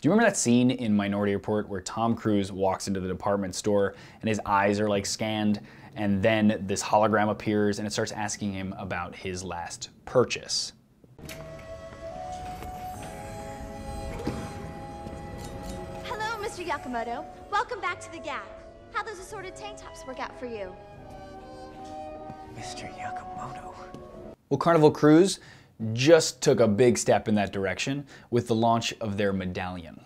Do you remember that scene in Minority Report where Tom Cruise walks into the department store and his eyes are like scanned and then this hologram appears and it starts asking him about his last purchase? Hello, Mr. Yakamoto. Welcome back to the Gap. How those assorted tank tops work out for you? Mr. Yakamoto. Well, Carnival Cruise just took a big step in that direction with the launch of their medallion.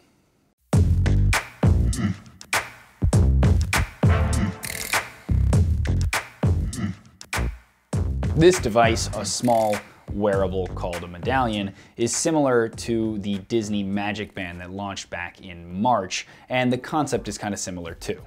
This device, a small wearable called a medallion, is similar to the Disney Magic Band that launched back in March, and the concept is kind of similar too.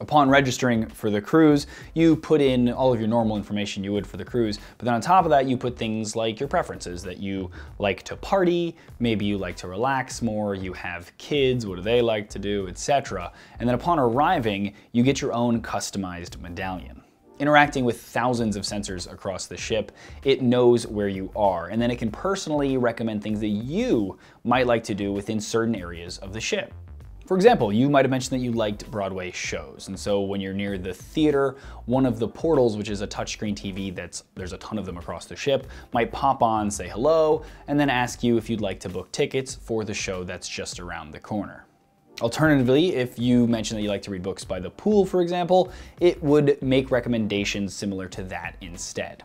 Upon registering for the cruise, you put in all of your normal information you would for the cruise, but then on top of that, you put things like your preferences, that you like to party, maybe you like to relax more, you have kids, what do they like to do, etc. And then upon arriving, you get your own customized medallion. Interacting with thousands of sensors across the ship, it knows where you are, and then it can personally recommend things that you might like to do within certain areas of the ship. For example, you might have mentioned that you liked Broadway shows, and so when you're near the theater, one of the portals, which is a touchscreen TV there's a ton of them across the ship, might pop on, say hello, and then ask you if you'd like to book tickets for the show that's just around the corner. Alternatively, if you mention that you like to read books by the pool, for example, it would make recommendations similar to that instead.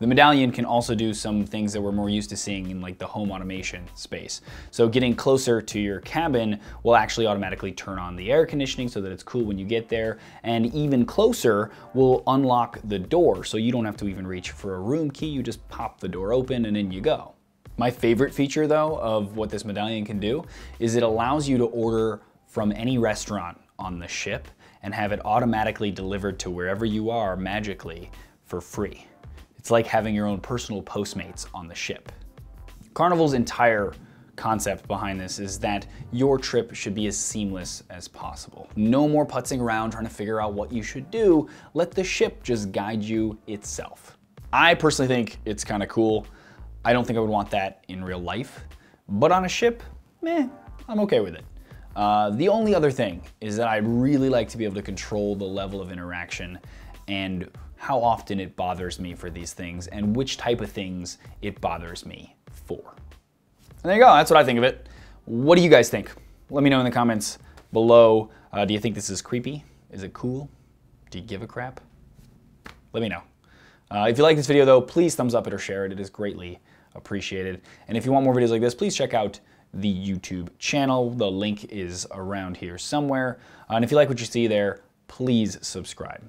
The medallion can also do some things that we're more used to seeing in like the home automation space. So getting closer to your cabin will actually automatically turn on the air conditioning so that it's cool when you get there, and even closer will unlock the door so you don't have to even reach for a room key, you just pop the door open and in you go. My favorite feature though of what this medallion can do is it allows you to order from any restaurant on the ship and have it automatically delivered to wherever you are magically for free. It's like having your own personal Postmates on the ship. Carnival's entire concept behind this is that your trip should be as seamless as possible. No more putzing around trying to figure out what you should do. Let the ship just guide you itself. I personally think it's kind of cool. I don't think I would want that in real life, but on a ship, I'm okay with it. The only other thing is that I'd really like to be able to control the level of interaction and how often it bothers me for these things and which type of things it bothers me for. And there you go, that's what I think of it. What do you guys think? Let me know in the comments below. Do you think this is creepy? Is it cool? Do you give a crap? Let me know. If you like this video though, please thumbs up it or share it. It is greatly appreciated. And if you want more videos like this, please check out the YouTube channel. The link is around here somewhere. And if you like what you see there, please subscribe.